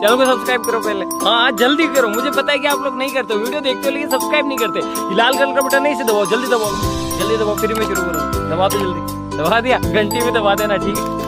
Channel को subscribe करो पहले, हाँ जल्दी करो। मुझे पता है कि आप लोग नहीं करते हो, वीडियो देखते हो लेकिन सब्सक्राइब नहीं करते। लाल कलर का बटन नहीं से दबाओ, जल्दी दबाओ, जल्दी दबाओ, फिर मैं शुरू करूँ। दबा दो, जल्दी दबा दिया, घंटी में दबा देना, ठीक है।